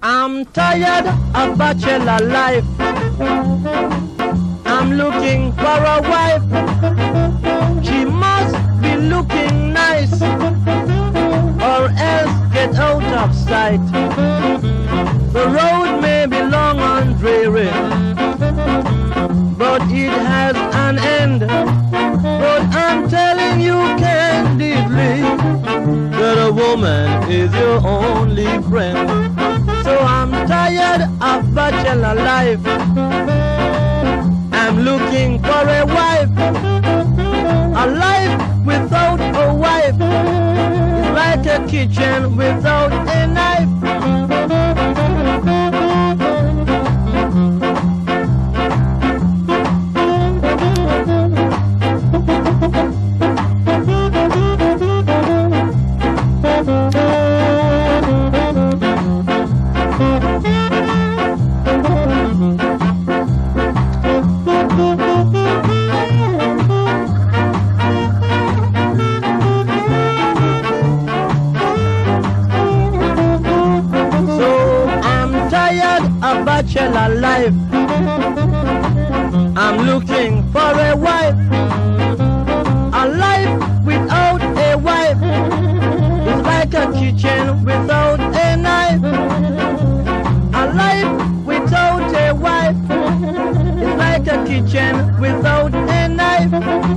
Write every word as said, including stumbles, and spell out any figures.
I'm tired of bachelor life. I'm looking for a wife. She must be looking nice, or else get out of sight. The road may be long and dreary, but it has an end. But I'm telling you candidly that a woman is your only friend. So I'm tired of bachelor life. I'm looking for a wife. A life without a wife is like a kitchen without a life. I'm looking for a wife. A life without a wife is like a kitchen without a knife. A life without a wife is like a kitchen without a knife.